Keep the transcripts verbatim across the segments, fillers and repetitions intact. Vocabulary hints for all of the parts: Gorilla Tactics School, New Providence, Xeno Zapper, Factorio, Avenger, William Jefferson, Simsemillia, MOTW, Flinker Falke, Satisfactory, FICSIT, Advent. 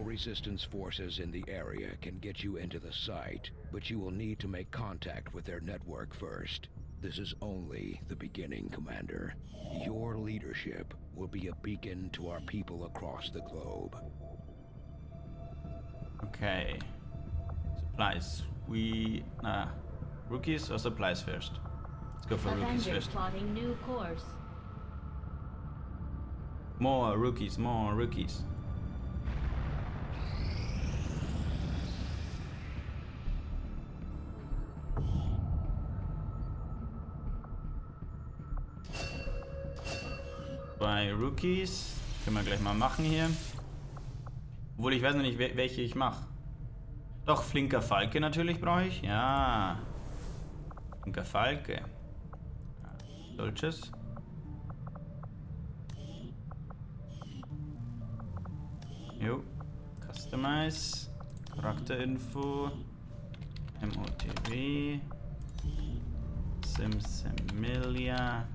National resistance forces in the area can get you into the site, but you will need to make contact with their network first. This is only the beginning, Commander. Your leadership will be a beacon to our people across the globe. Okay. Supplies. We... Nah. Rookies or supplies first? Let's go for Avenger rookies first. Plotting new course. More rookies, more rookies. Bei Rookies können wir gleich mal machen hier. Obwohl, ich weiß noch nicht, welche ich mache. Doch, Flinker Falke natürlich brauche ich. Ja. Flinker Falke. Solches. Jo. Customize. Charakterinfo. M O T W. Simsemillia.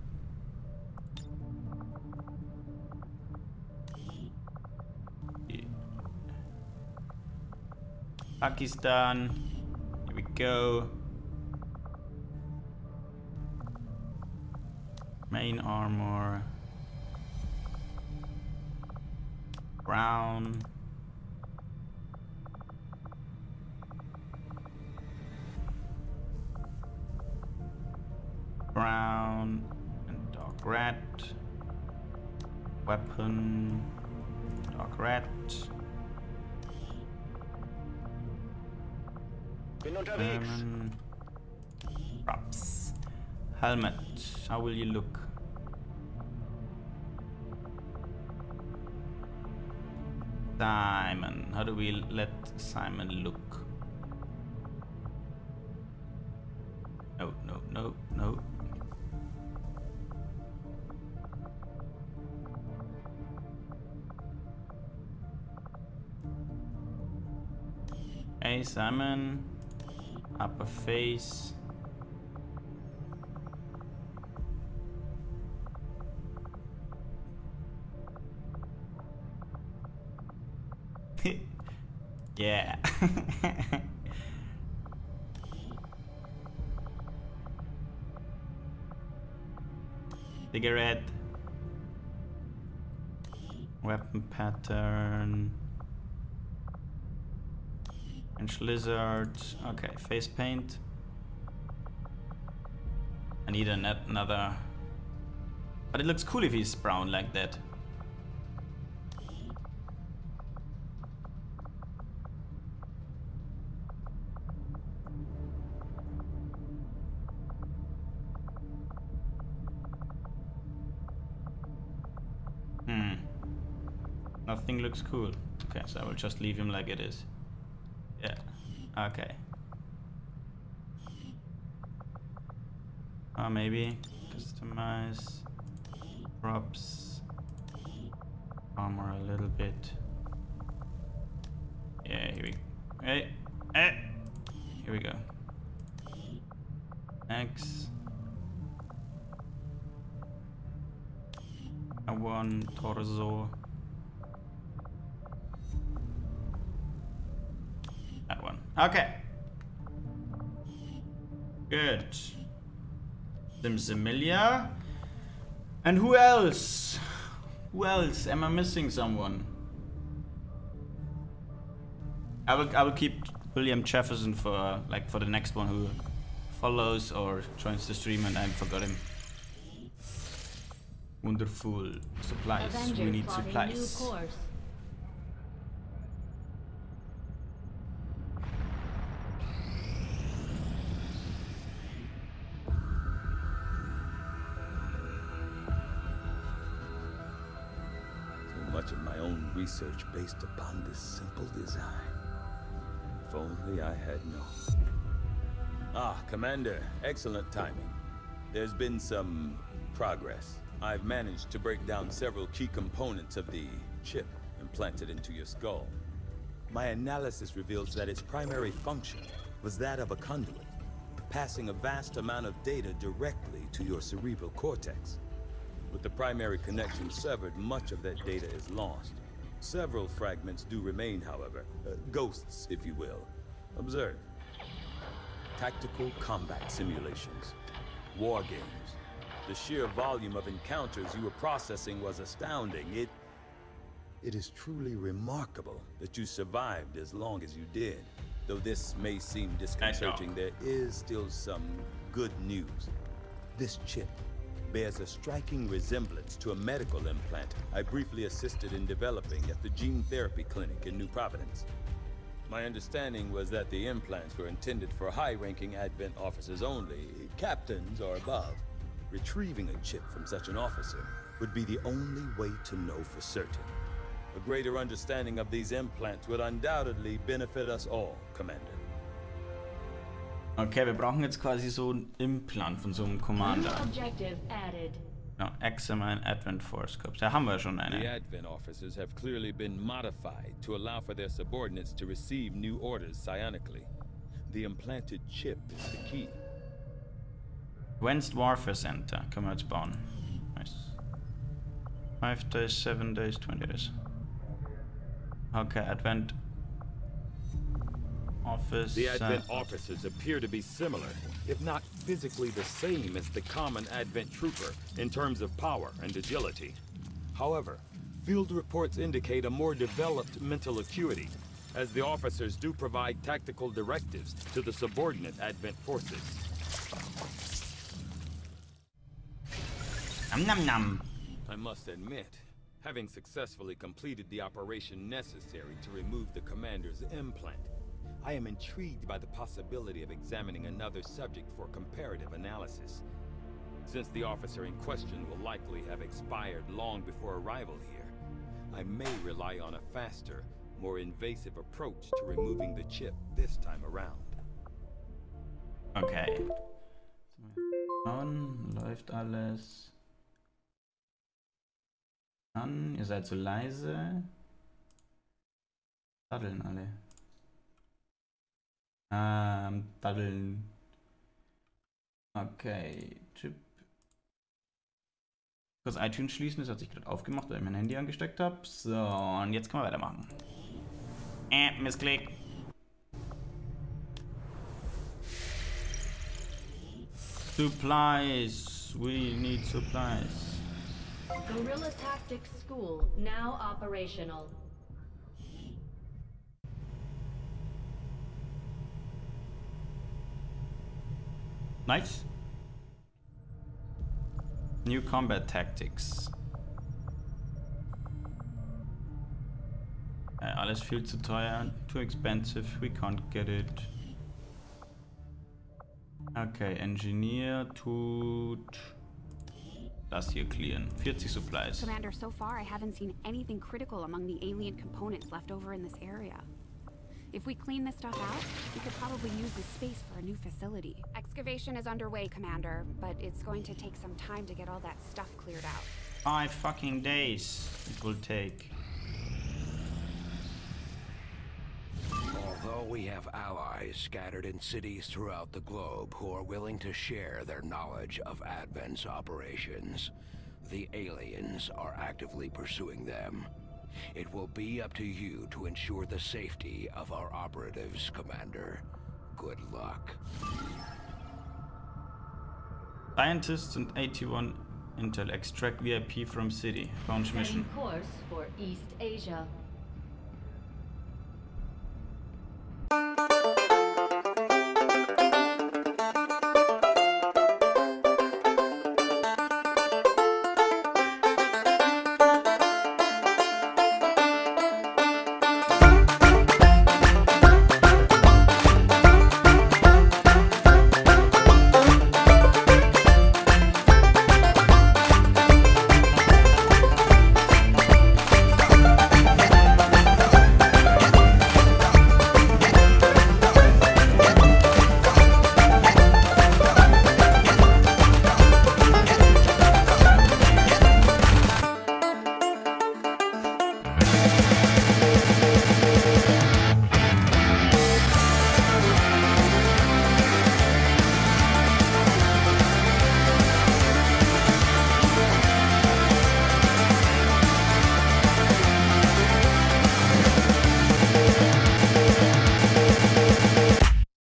Pakistan, here we go. Main armor, brown. Brown and dark red. Weapon, dark red. Bin unterwegs. Um, props. Helmet. How will you look? Simon. How do we let Simon look? No, no, no, no. Hey, Simon. Upper face. Yeah. Cigarette. Weapon pattern. French lizard. Okay, face paint. I need a net, another. But it looks cool if he's brown like that. Hmm. Nothing looks cool. Okay, so I will just leave him like it is. Yeah, okay. Oh, maybe. Customize. Props. Armor a little bit. Yeah, here we go. Hey, hey! Here we go. X. I want torso. That one. Okay. Good. Simsemillia. And who else? Who else? Am I missing someone? I will. I will keep William Jefferson for like for the next one who follows or joins the stream, and I forgot him. Wonderful supplies. Avenger, we need supplies. Research based upon this simple design. If only I had known. Ah, Commander, excellent timing. There's been some progress. I've managed to break down several key components of the chip implanted into your skull. My analysis reveals that its primary function was that of a conduit, passing a vast amount of data directly to your cerebral cortex. With the primary connection severed, much of that data is lost. Several fragments do remain, however. Uh, ghosts, if you will. Observe. Tactical combat simulations. War games. The sheer volume of encounters you were processing was astounding. It... It is truly remarkable that you survived as long as you did. Though this may seem disconcerting, there is still some good news. This chip bears a striking resemblance to a medical implant I briefly assisted in developing at the gene therapy clinic in New Providence. My understanding was that the implants were intended for high-ranking Advent officers only, captains or above. Retrieving a chip from such an officer would be the only way to know for certain. A greater understanding of these implants would undoubtedly benefit us all, Commander. Okay, wir brauchen jetzt quasi so ein Implant von so einem Commander. No, examine Advent Force Corps. Da haben wir schon eine. The Advent officers have clearly been modified to allow for their subordinates to receive new orders psionically. The implanted chip is the key. Advanced Warfare Center können wir jetzt bauen. Nice. Five days, seven days, twenty days. Okay, Advent Office. The Advent officers appear to be similar, if not physically the same as the common Advent trooper in terms of power and agility. However, field reports indicate a more developed mental acuity, as the officers do provide tactical directives to the subordinate Advent forces. Nom nom nom. I must admit, having successfully completed the operation necessary to remove the commander's implant, I am intrigued by the possibility of examining another subject for comparative analysis, since the officer in question will likely have expired long before arrival here. I may rely on a faster, more invasive approach to removing the chip this time around. Okay. On, läuft alles. An, ihr seid so leise. Daddeln alle. Ähm, daddeln. Okay, Chip. Kurz iTunes schließen, das hat sich gerade aufgemacht, weil ich mein Handy angesteckt habe. So, und jetzt können wir weitermachen. Äh, Missklick. Supplies. We need supplies. Gorilla Tactics School now operational. Nice. New combat tactics. Äh, alles viel zu teuer, too expensive, we can't get it. Okay, Engineer tut das hier clearen. vierzig supplies. Commander, so far I haven't seen anything critical among the alien components left over in this area. If we clean this stuff out, we could probably use this space for a new facility. Excavation is underway, Commander, but it's going to take some time to get all that stuff cleared out. Five fucking days it will take. Although we have allies scattered in cities throughout the globe who are willing to share their knowledge of Advent's operations, the aliens are actively pursuing them. It will be up to you to ensure the safety of our operatives, Commander. Good luck. Scientists and eighty-one Intel extract V I P from city. Launch mission. Setting course for East Asia.